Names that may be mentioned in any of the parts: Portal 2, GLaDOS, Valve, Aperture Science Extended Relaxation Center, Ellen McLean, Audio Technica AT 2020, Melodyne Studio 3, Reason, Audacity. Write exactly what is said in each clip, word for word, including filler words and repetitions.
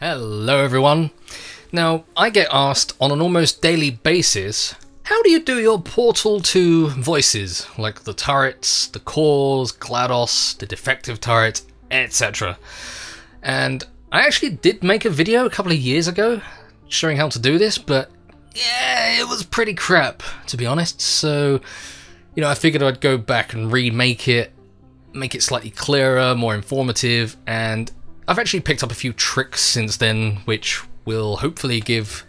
Hello everyone. Now, I get asked on an almost daily basis, how do you do your Portal two voices, like the turrets, the cores, GLaDOS, the defective turrets, et cetera. And I actually did make a video a couple of years ago showing how to do this, but yeah, it was pretty crap, to be honest. So, you know, I figured I'd go back and remake it, make it slightly clearer, more informative, and I've actually picked up a few tricks since then, which will hopefully give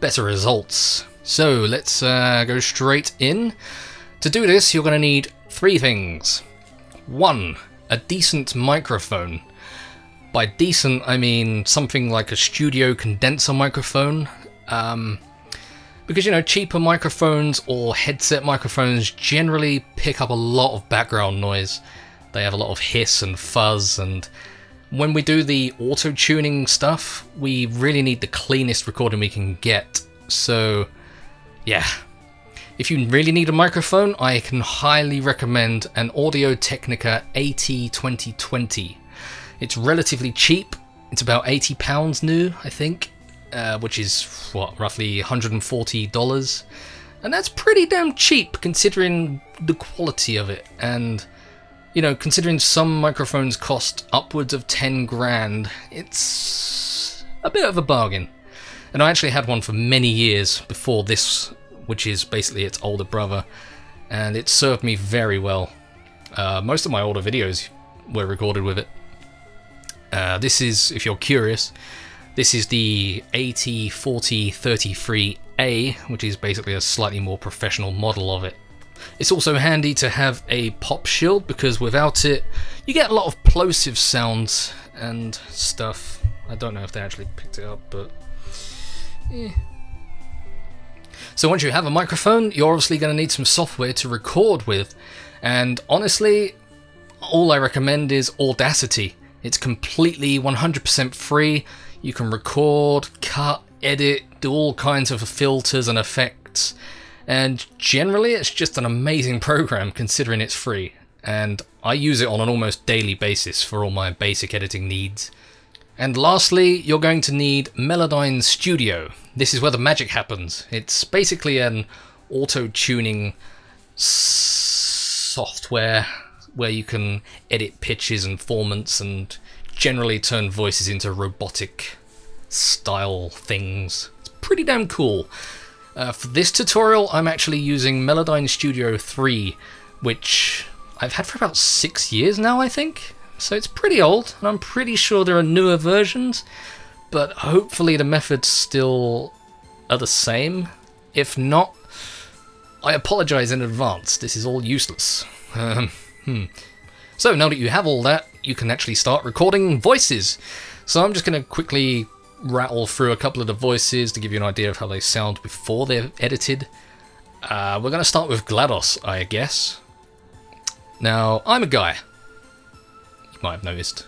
better results. So let's uh, go straight in. To do this, you're going to need three things. One, a decent microphone. By decent, I mean something like a studio condenser microphone. Um, because, you know, cheaper microphones or headset microphones generally pick up a lot of background noise. They have a lot of hiss and fuzz, and when we do the auto-tuning stuff, we really need the cleanest recording we can get. So, yeah. If you really need a microphone, I can highly recommend an Audio Technica A T twenty twenty. It's relatively cheap. It's about eighty pounds new, I think, uh, which is, what, roughly one hundred forty dollars. And that's pretty damn cheap, considering the quality of it. And, you know, considering some microphones cost upwards of ten grand, it's a bit of a bargain. And I actually had one for many years before this, which is basically its older brother, and it served me very well. Uh, most of my older videos were recorded with it. Uh, this is, if you're curious, this is the A T forty thirty-three A, which is basically a slightly more professional model of it. It's also handy to have a pop shield, because without it you get a lot of plosive sounds and stuff. I don't know if they actually picked it up, but eh. So once you have a microphone, you're obviously going to need some software to record with, and honestly all I recommend is Audacity. It's completely one hundred percent free. You can record, cut, edit, do all kinds of filters and effects. And generally, it's just an amazing program, considering it's free. And I use it on an almost daily basis for all my basic editing needs. And lastly, you're going to need Melodyne Studio. This is where the magic happens. It's basically an auto-tuning software where you can edit pitches and formants and generally turn voices into robotic style things. It's pretty damn cool. Uh, for this tutorial, I'm actually using Melodyne Studio three, which I've had for about six years now, I think. So it's pretty old, and I'm pretty sure there are newer versions, but hopefully the methods still are the same. If not, I apologize in advance. This is all useless. Um, hmm. So now that you have all that, you can actually start recording voices. So I'm just going to quickly rattle through a couple of the voices to give you an idea of how they sound before they're edited. Uh, we're going to start with GLaDOS, I guess. Now, I'm a guy. You might have noticed.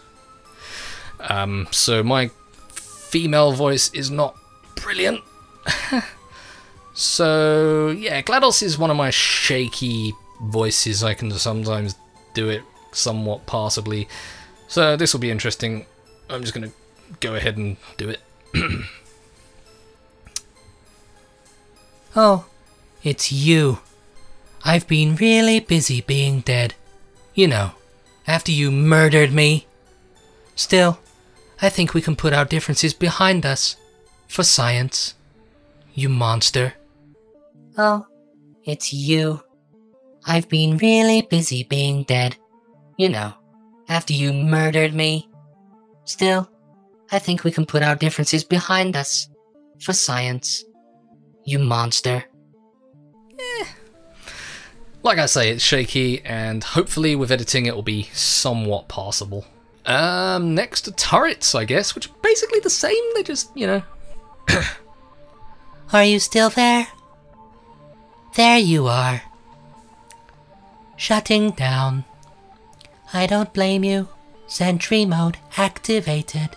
Um, so my female voice is not brilliant. So, yeah, GLaDOS is one of my shaky voices. I can sometimes do it somewhat passably. So this will be interesting. I'm just going to go ahead and do it. Oh, it's you. I've been really busy being dead. You know, after you murdered me. Still, I think we can put our differences behind us. For science. You monster. Oh, it's you. I've been really busy being dead. You know, after you murdered me. Still, I think we can put our differences behind us. For science. You monster. Eh. Like I say, it's shaky, and hopefully with editing it will be somewhat passable. Um, next to turrets, I guess, which are basically the same, they just, you know. Are you still there? There you are. Shutting down. I don't blame you. Sentry mode activated.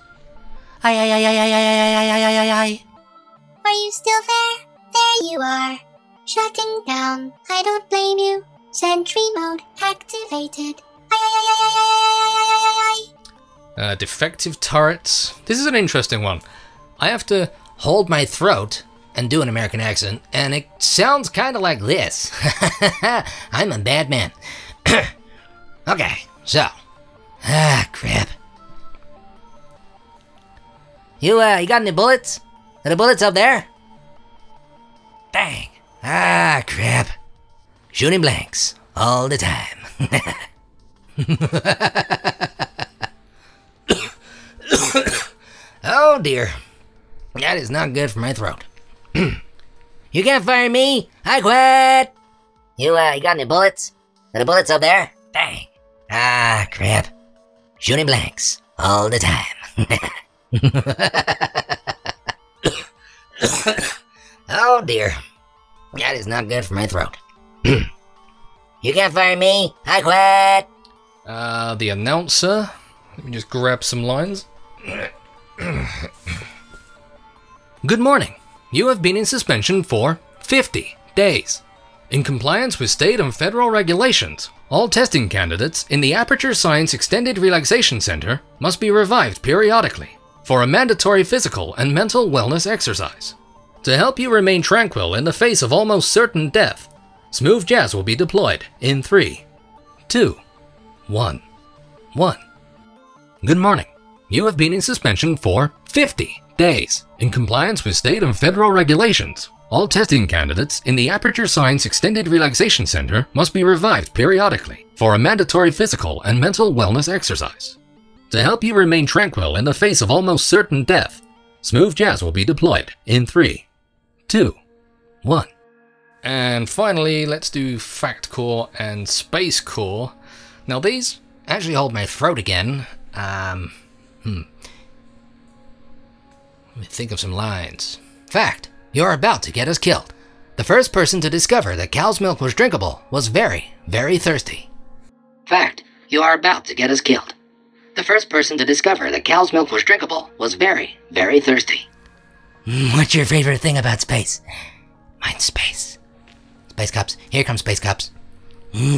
Aye, aye, aye, aye, aye, aye, aye, aye, aye, aye. Are you still there? There you are. Shutting down. I don't blame you. Sentry mode activated. Aye, aye, aye, aye, aye, aye, aye, aye, aye, aye. Uh, defective turrets. This is an interesting one. I have to hold my throat and do an American accent, and it sounds kind of like this. I'm a bad man. Okay, so. Ah, crap. You, uh, you got any bullets? Are the bullets up there? Dang. Ah, crap. Shooting blanks all the time. Oh dear. That is not good for my throat. You can't fire me. I quit. You, uh, you got any bullets? Are the bullets up there? Dang. Ah, crap. Shooting blanks all the time. Oh dear. That is not good for my throat. You can't fire me. I quit. Uh, the announcer. Let me just grab some lines. Good morning. You have been in suspension for fifty days. In compliance with state and federal regulations, all testing candidates in the Aperture Science Extended Relaxation Center must be revived periodically for a mandatory physical and mental wellness exercise. To help you remain tranquil in the face of almost certain death, smooth jazz will be deployed in three, two, one, one. Good morning. You have been in suspension for fifty days. In compliance with state and federal regulations, all testing candidates in the Aperture Science Extended Relaxation Center must be revived periodically for a mandatory physical and mental wellness exercise. To help you remain tranquil in the face of almost certain death, smooth jazz will be deployed in three, two, one. And finally, let's do Fact Core and Space Core. Now these actually hold my throat again. Um, hmm. Let me think of some lines. Fact, you're about to get us killed. The first person to discover that cow's milk was drinkable was very, very thirsty. Fact, you are about to get us killed. The first person to discover that cow's milk was drinkable was very, very thirsty. What's your favorite thing about space? Mine's space. Space cops. Here comes space cops.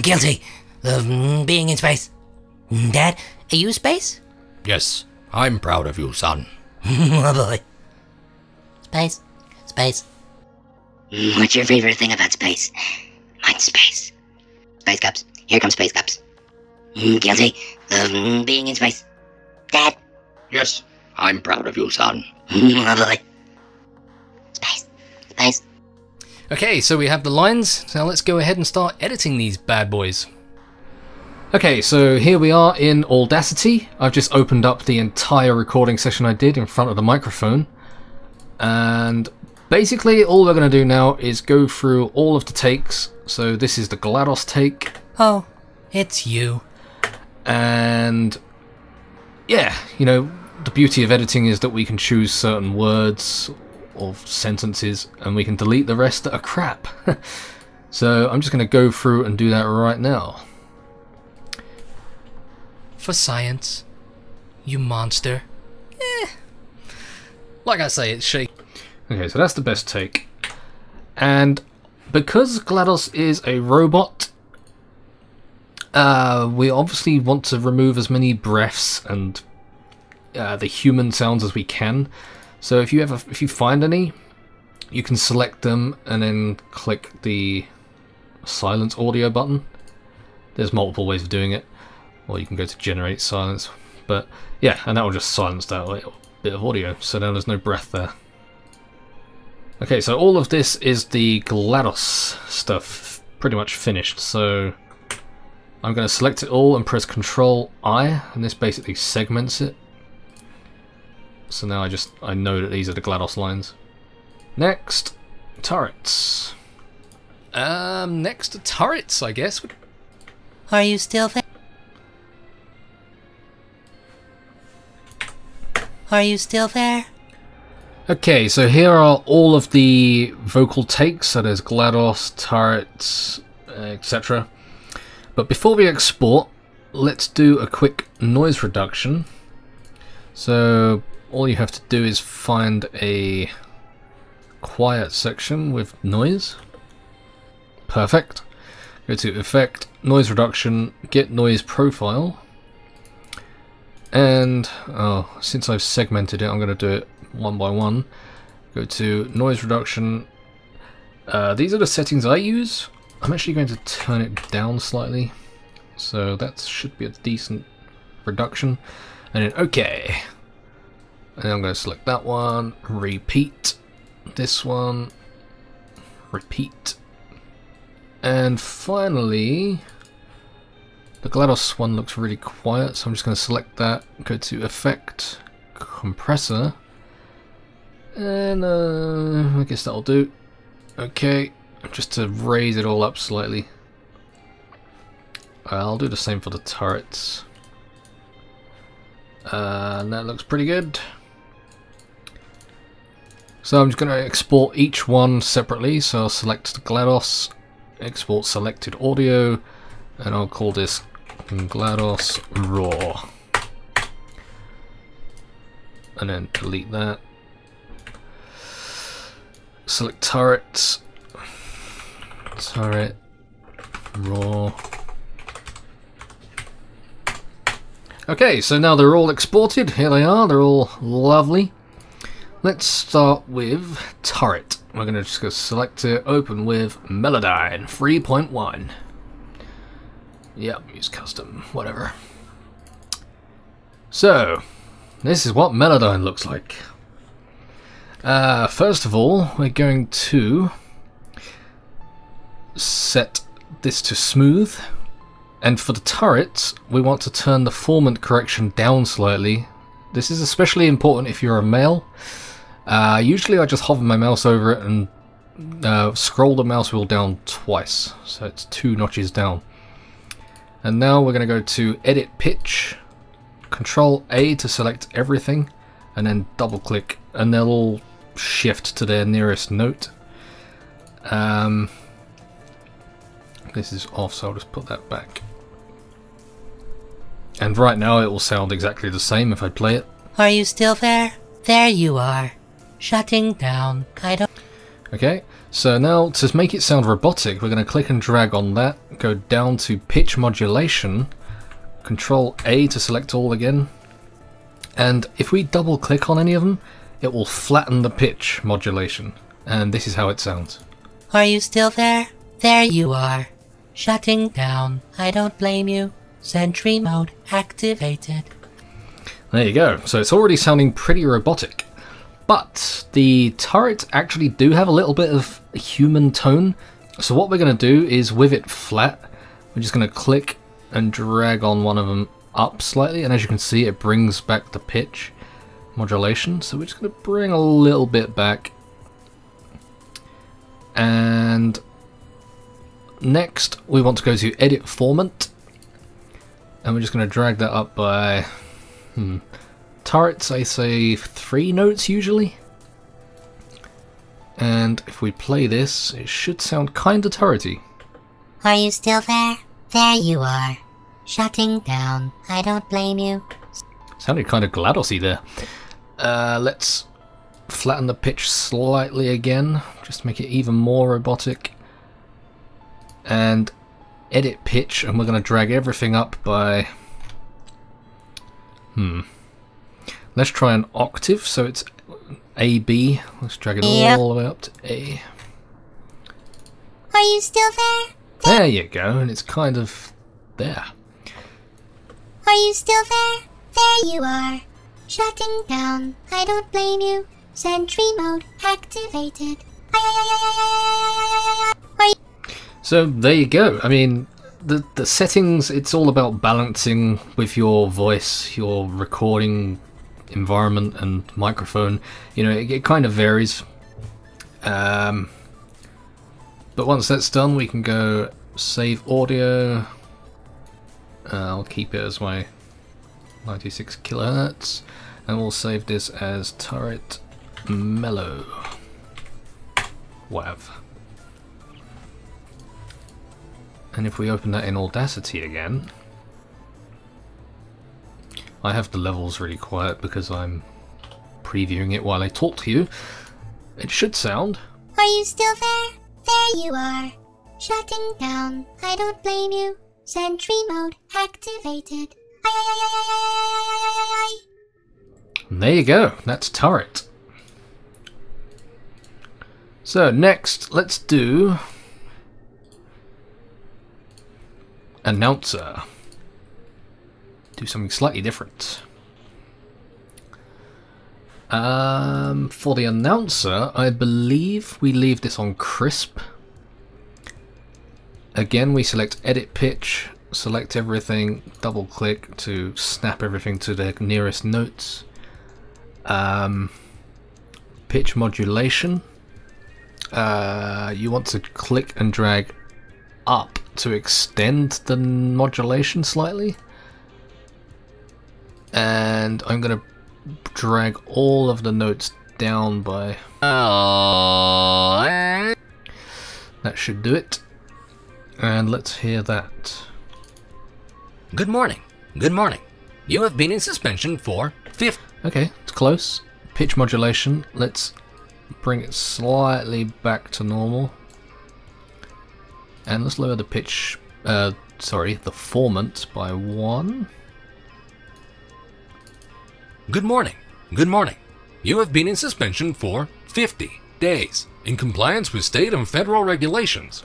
Guilty of being in space. Dad, are you space? Yes, I'm proud of you, son. Oh boy. Space. Space. What's your favorite thing about space? Mine's space. Space cops. Here comes space cops. Guilty of being in space. Dad. Yes, I'm proud of you, son. Oh boy. Space. Space. Okay, so we have the lines. Now let's go ahead and start editing these bad boys. Okay, so here we are in Audacity. I've just opened up the entire recording session I did in front of the microphone. And basically all we're going to do now is go through all of the takes. So this is the GLaDOS take. Oh, it's you. And yeah, you know, the beauty of editing is that we can choose certain words or sentences, and we can delete the rest that are crap. So I'm just going to go through and do that right now. For science, you monster. Eh. Like I say, it's shaky. Okay, so that's the best take. And because GLaDOS is a robot, uh, we obviously want to remove as many breaths and uh, the human sounds as we can. So if you ever, if you find any, you can select them and then click the silence audio button. There's multiple ways of doing it, or you can go to generate silence. But yeah, and that will just silence that little bit of audio. So now there's no breath there. Okay, so all of this is the GLaDOS stuff pretty much finished. So I'm going to select it all and press Control I, and this basically segments it. So now I just, I know that these are the GLaDOS lines. Next, turrets. Um, next to turrets, I guess. Are you still there? Are you still there? Okay, so here are all of the vocal takes. So there's GLaDOS, turrets, et cetera. But before we export, let's do a quick noise reduction. So all you have to do is find a quiet section with noise. Perfect. Go to Effect, Noise Reduction, Get Noise Profile. And oh, since I've segmented it, I'm going to do it one by one. Go to noise reduction. Uh, these are the settings I use. I'm actually going to turn it down slightly, so that should be a decent reduction. And then OK. And I'm going to select that one, repeat this one, repeat. And finally, the GLaDOS one looks really quiet, so I'm just going to select that, go to Effect, Compressor, and uh, I guess that'll do. Okay, just to raise it all up slightly. I'll do the same for the turrets. Uh, and that looks pretty good. So I'm just going to export each one separately, so I'll select the GLaDOS, export selected audio, and I'll call this GLaDOS Raw. And then delete that. Select turret, turret, raw. Okay, so now they're all exported. Here they are, they're all lovely. Let's start with turret. We're gonna just go select it, open with Melodyne three point one. Yep, use custom, whatever. So, this is what Melodyne looks like. Uh, first of all, we're going to set this to smooth. And for the turrets, we want to turn the formant correction down slightly. This is especially important if you're a male. Uh, usually I just hover my mouse over it and uh, scroll the mouse wheel down twice. So it's two notches down. And now we're going to go to Edit Pitch, Control A to select everything, and then double click, and they'll all shift to their nearest note. Um, this is off, so I'll just put that back. And right now it will sound exactly the same if I play it. Are you still there? There you are. Shutting down, kind of. Okay, so now to make it sound robotic, we're going to click and drag on that, go down to pitch modulation, Control A to select all again, and if we double click on any of them, it will flatten the pitch modulation, and this is how it sounds. Are you still there? There you are. Shutting down. I don't blame you. Sentry mode activated. There you go. So it's already sounding pretty robotic. But the turrets actually do have a little bit of human tone. So what we're going to do is with it flat, we're just going to click and drag on one of them up slightly. And as you can see, it brings back the pitch modulation. So we're just going to bring a little bit back. And next we want to go to Edit Formant. And we're just going to drag that up by... Hmm, turrets, I say three notes usually, and if we play this, it should sound kinda turrety. Are you still there? There you are. Shutting down. I don't blame you. Sounded kinda GLaDOSy there. Uh, let's flatten the pitch slightly again, just make it even more robotic. And edit pitch, and we're gonna drag everything up by... Hmm. Let's try an octave, so it's A B. Let's drag it yep. all the way up to A. Are you still there? There, there you go, and it's kind of there. Are you still there? There you are. Shutting down. I don't blame you. Sentry mode activated. So there you go. I mean, the the settings. It's all about balancing with your voice, your recording environment and microphone. You know, it, it kind of varies, um, but once that's done we can go save audio. uh, I'll keep it as my ninety-six kilohertz, and we'll save this as turret mellow wav. And if we open that in Audacity again, I have the levels really quiet because I'm previewing it while I talk to you. It should sound... Are you still there? There you are. Shutting down. I don't blame you. Sentry mode activated. And there you go, that's turret. So next, let's do announcer. Do something slightly different. Um, for the announcer, I believe we leave this on crisp. Again, we select edit pitch, select everything, double click to snap everything to the nearest notes. Um, pitch modulation. Uh, you want to click and drag up to extend the modulation slightly. And I'm going to drag all of the notes down by... Oh. That should do it. And let's hear that. Good morning. Good morning. You have been in suspension for fifty... Okay, it's close. Pitch modulation. Let's bring it slightly back to normal. And let's lower the pitch... Uh, sorry, the formant by one. Good morning. Good morning. You have been in suspension for fifty days in compliance with state and federal regulations.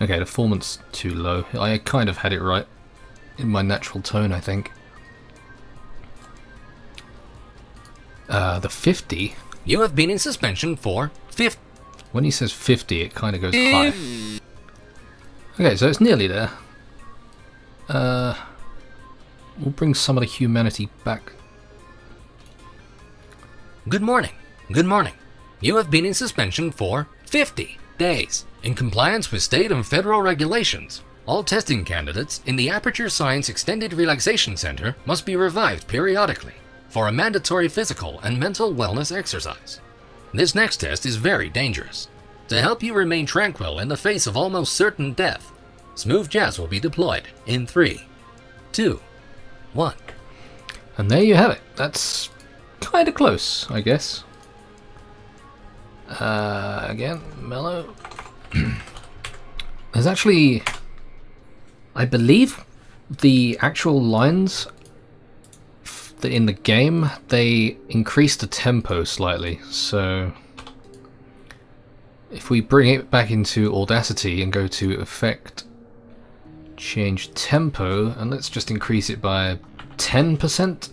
Okay, the formant's too low. I kind of had it right in my natural tone, I think. Uh, the fifty. You have been in suspension for fifty. When he says fifty, it kind of goes high. Okay, so it's nearly there. Uh, we'll bring some of the humanity back. Good morning. Good morning. You have been in suspension for fifty days in compliance with state and federal regulations. All testing candidates in the Aperture Science Extended Relaxation Center must be revived periodically for a mandatory physical and mental wellness exercise. This next test is very dangerous. To help you remain tranquil in the face of almost certain death, smooth jazz will be deployed in three, two, one. And there you have it. That's... kind of close, I guess. Uh, again, mellow. There's actually, I believe, the actual lines in the game, they increase the tempo slightly. So if we bring it back into Audacity and go to Effect, change tempo, and let's just increase it by ten percent.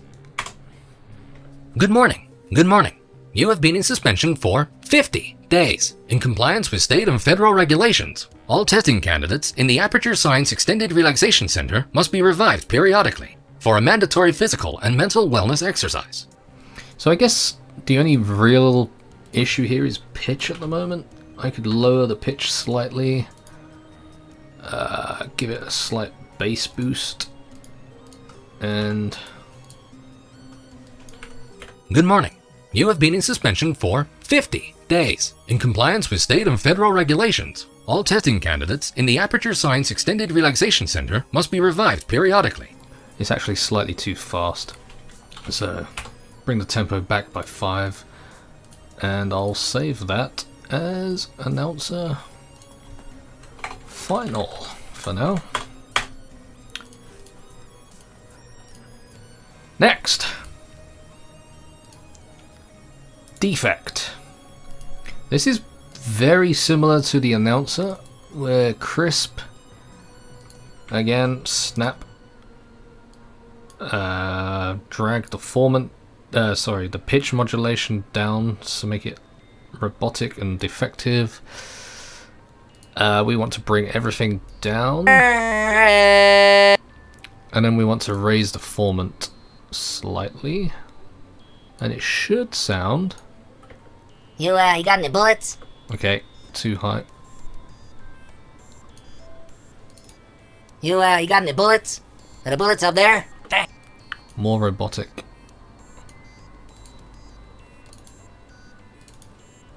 Good morning. Good morning. You have been in suspension for fifty days in compliance with state and federal regulations. All testing candidates in the Aperture Science Extended Relaxation Center must be revived periodically for a mandatory physical and mental wellness exercise. So I guess the only real issue here is pitch at the moment. I could lower the pitch slightly, uh, give it a slight bass boost, and... Good morning. You have been in suspension for fifty days in compliance with state and federal regulations. All testing candidates in the Aperture Science Extended Relaxation Center must be revived periodically. It's actually slightly too fast. So bring the tempo back by five, and I'll save that as announcer final for now. Next. Defect. This is very similar to the announcer, where crisp, again, snap, uh, drag the formant, uh, sorry, the pitch modulation down to make it robotic and defective. Uh, we want to bring everything down, and then we want to raise the formant slightly, and it should sound... You, uh, you got any bullets? Okay, too high. You, uh, you got any bullets? Are the bullets up there? More robotic.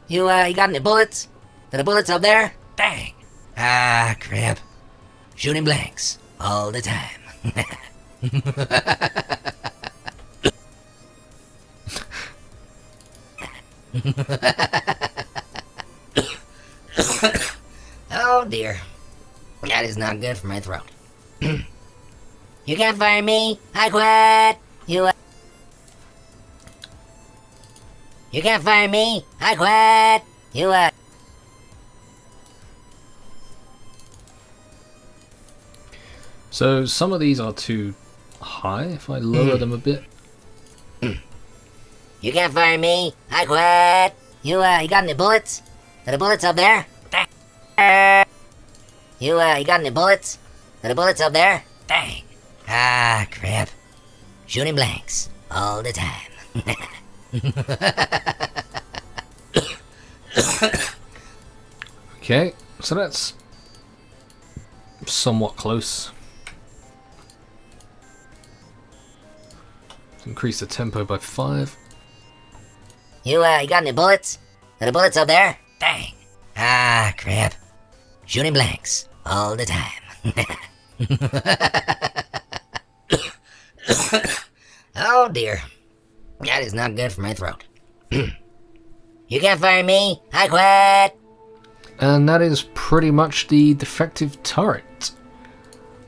You, uh, you got any bullets? Are the bullets up there? Bang! Ah, crap. Shooting blanks. All the time. Oh dear. That is not good for my throat. You can't fire me. I quit. You. You can't fire me! I quit! You, uh... So, some of these are too high. If I lower them a bit... You can't fire me! I quit! You, uh, you got any bullets? Are the bullets up there? You, uh, you got any bullets? Are the bullets up there? Dang! Ah, crap. Shooting blanks. All the time. Okay, so that's somewhat close. Let's increase the tempo by five. You, uh, you got any bullets? Are the bullets up there? Dang. Ah, crap. Shooting blanks. All the time. Oh, dear. That is not good for my throat. You can't fire me! I quit! And that is pretty much the defective turret.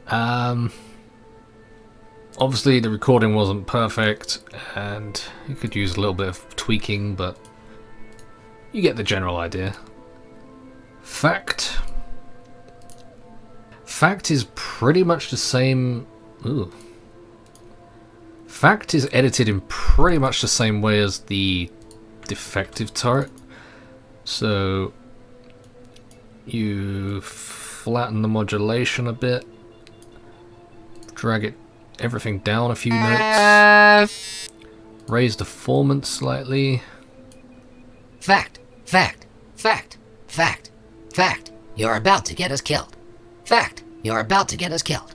Um, obviously the recording wasn't perfect, and you could use a little bit of tweaking, but you get the general idea. Fact. Fact is pretty much the same... Ooh. Fact is edited in pretty much the same way as the defective turret. So you flatten the modulation a bit, drag it everything down a few notes, raise the formants slightly. Fact, fact, fact, fact, fact, you are about to get us killed. Fact, you are about to get us killed.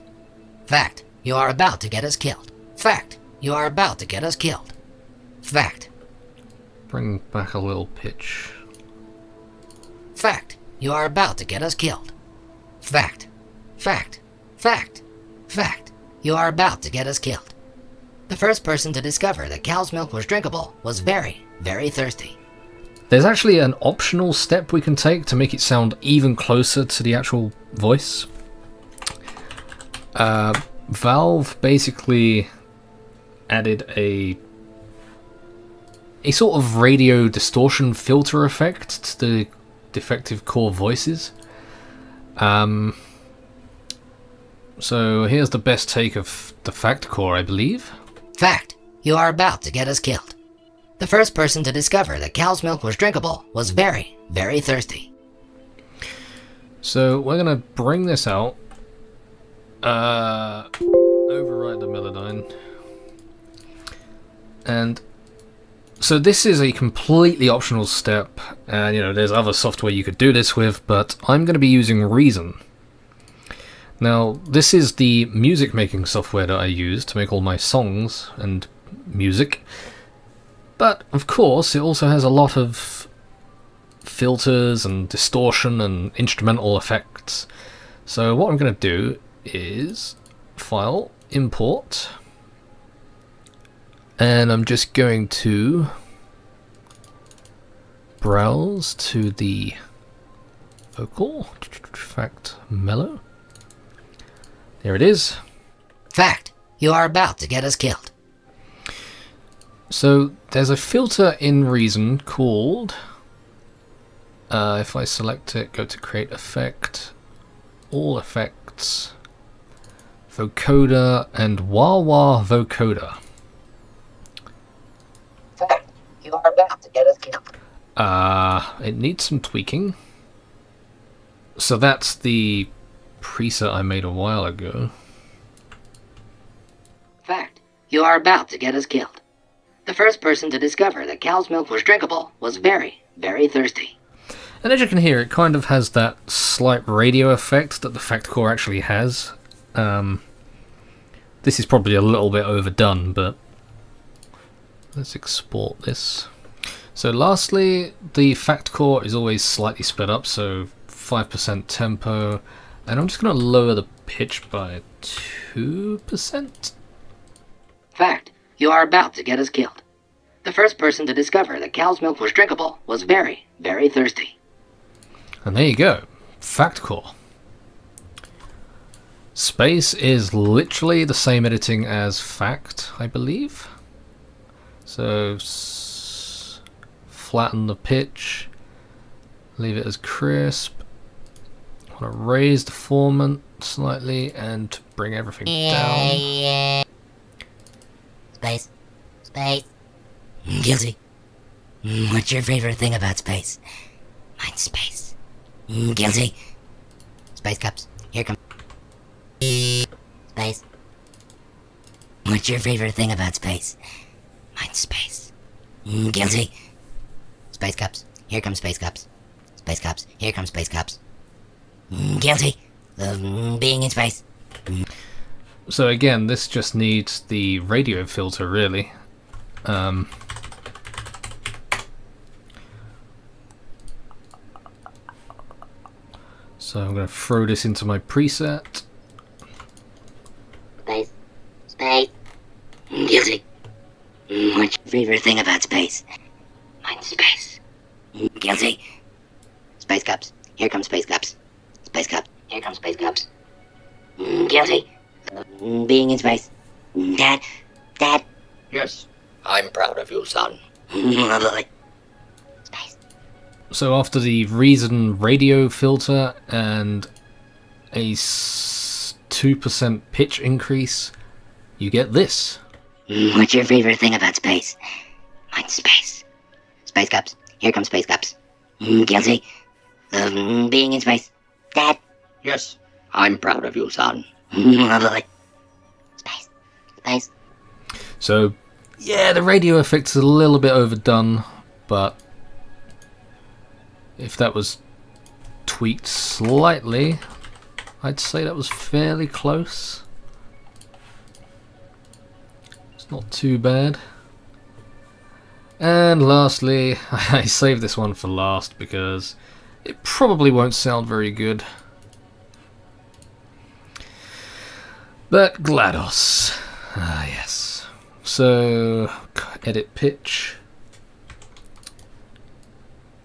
Fact, you are about to get us killed. Fact. You are about to get us killed. Fact. Bring back a little pitch. Fact. You are about to get us killed. Fact. Fact. Fact. Fact. You are about to get us killed. The first person to discover that cow's milk was drinkable was very, very thirsty. There's actually an optional step we can take to make it sound even closer to the actual voice. Uh, Valve basically... added a a sort of radio distortion filter effect to the defective core voices. Um, so here's the best take of the fact core, I believe. Fact, you are about to get us killed. The first person to discover that cow's milk was drinkable was very, very thirsty. So we're gonna bring this out. Uh, override the Melodyne. And so this is a completely optional step, and you know, there's other software you could do this with, but I'm going to be using Reason. Now, this is the music making software that I use to make all my songs and music, but of course it also has a lot of filters and distortion and instrumental effects. So what I'm going to do is file, import, and I'm just going to browse to the vocal, fact, mellow. There it is. Fact, you are about to get us killed. So there's a filter in Reason called, uh, if I select it, go to create effect, all effects, vocoder, and wah wah vocoder. You are about to get us killed. Uh, it needs some tweaking. So that's the preset I made a while ago. Fact, you are about to get us killed. The first person to discover that cow's milk was drinkable was very, very thirsty. And as you can hear, it kind of has that slight radio effect that the fact core actually has. Um, this is probably a little bit overdone, but... let's export this. So lastly, the fact core is always slightly sped up, so five percent tempo, and I'm just going to lower the pitch by two percent. Fact, you are about to get us killed. The first person to discover that cow's milk was drinkable was very, very thirsty. And there you go, fact core. Space is literally the same editing as fact, I believe. So, flatten the pitch, leave it as crisp. I want to raise the formant slightly and bring everything down. Space. Space. Guilty. What's your favorite thing about space? Mine's space. Guilty. Space cups. Here come. Space. What's your favorite thing about space? Mine's space. Guilty. Space cups. Here come space cups. Space cups. Here come space cups. Guilty of being in space. So again, this just needs the radio filter, really. Um, so I'm going to throw this into my preset. Space. Space. Guilty. What's your favorite thing about space? Mine's space. Guilty. Space cups. Here come space cups. Space cup. Here comes space cups. Guilty. Being in space. Dad. Dad. Yes. I'm proud of you, son. Space. So after the Reason radio filter and a two percent pitch increase, you get this. What's your favorite thing about space? Mine's space. Space cups. Here comes space cups. Guilty. Being in space. Dad. Yes. I'm proud of you, son. Space. Space. So, yeah, the radio effect's a little bit overdone, but if that was tweaked slightly, I'd say that was fairly close. It's not too bad. And lastly, I saved this one for last because it probably won't sound very good. But GLaDOS. Ah, yes. So, edit pitch.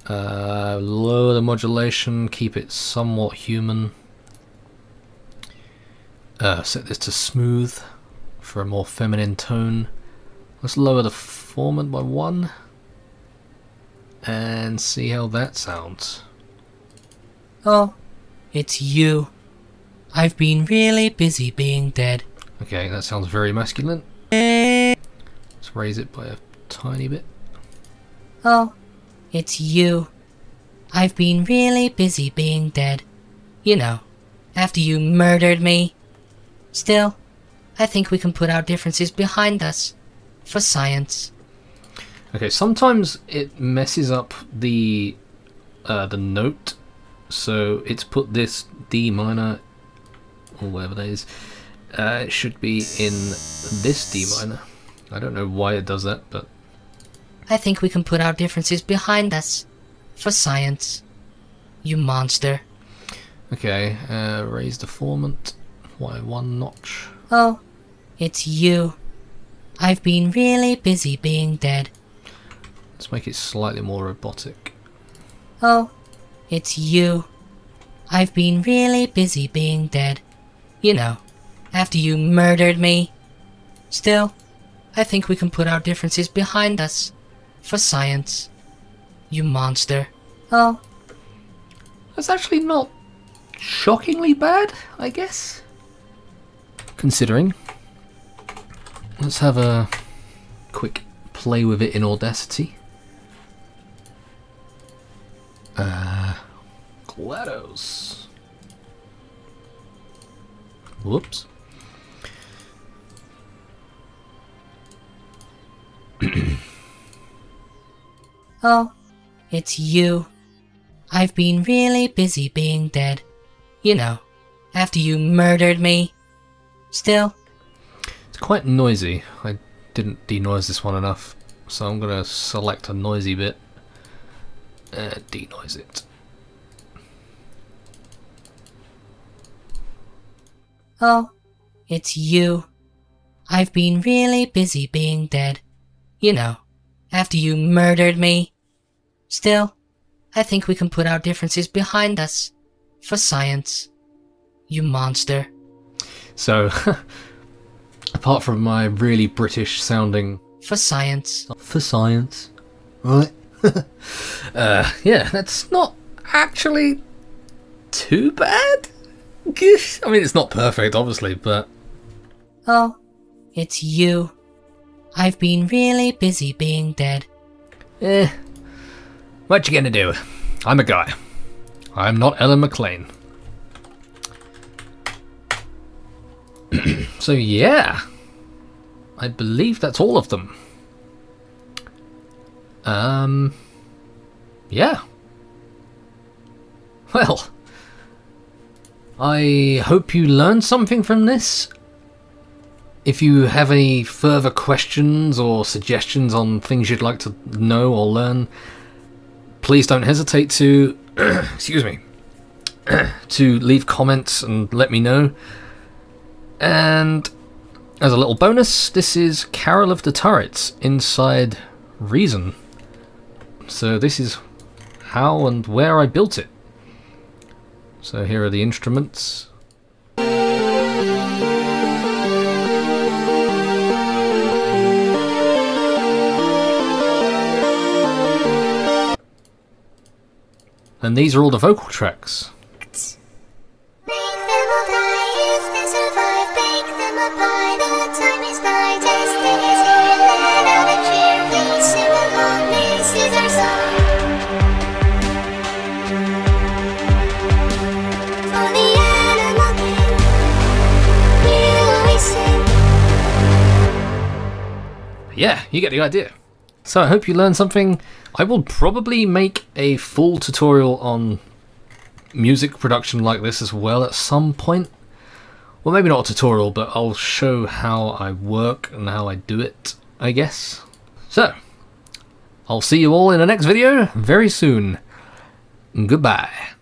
Uh, lower the modulation, keep it somewhat human. Uh, set this to smooth for a more feminine tone. Let's lower the formant by one and see how that sounds. Oh, it's you. I've been really busy being dead. Okay, that sounds very masculine. Let's raise it by a tiny bit. Oh, it's you. I've been really busy being dead. You know, after you murdered me. Still, I think we can put our differences behind us. For science. Okay, sometimes it messes up the, uh, the note. So it's put this D minor, or whatever that is, uh, it should be in this D minor. I don't know why it does that, but... I think we can put our differences behind us. For science. You monster. Okay, uh, raise the formant. Why one notch? Oh, it's you. I've been really busy being dead. Let's make it slightly more robotic. Oh. It's you. I've been really busy being dead. You know, after you murdered me. Still, I think we can put our differences behind us. For science. You monster. Oh. That's actually not shockingly bad, I guess. Considering. Let's have a quick play with it in Audacity. Uh, GLaDOS. Whoops. Oh, it's you. I've been really busy being dead. You know, after you murdered me. Still. It's quite noisy. I didn't denoise this one enough, so I'm gonna select a noisy bit. Uh, denoise it. Oh, it's you. I've been really busy being dead. You know, after you murdered me. Still, I think we can put our differences behind us. For science. You monster. So, apart from my really British sounding... For science. For science. Right. uh, yeah, that's not actually too bad. Gosh. I mean, it's not perfect, obviously, but... Oh, it's you. I've been really busy being dead. Eh. What you gonna do? I'm a guy. I'm not Ellen McLean. So yeah, I believe that's all of them. Um, yeah. Well, I hope you learned something from this. If you have any further questions or suggestions on things you'd like to know or learn, please don't hesitate to, excuse me, to leave comments and let me know. And as a little bonus, this is Carol of the Turrets inside Reason. So this is how and where I built it. So here are the instruments. And these are all the vocal tracks. Yeah, you get the idea. So I hope you learned something. I will probably make a full tutorial on music production like this as well at some point. Well, maybe not a tutorial, but I'll show how I work and how I do it, I guess. So, I'll see you all in the next video very soon. Goodbye.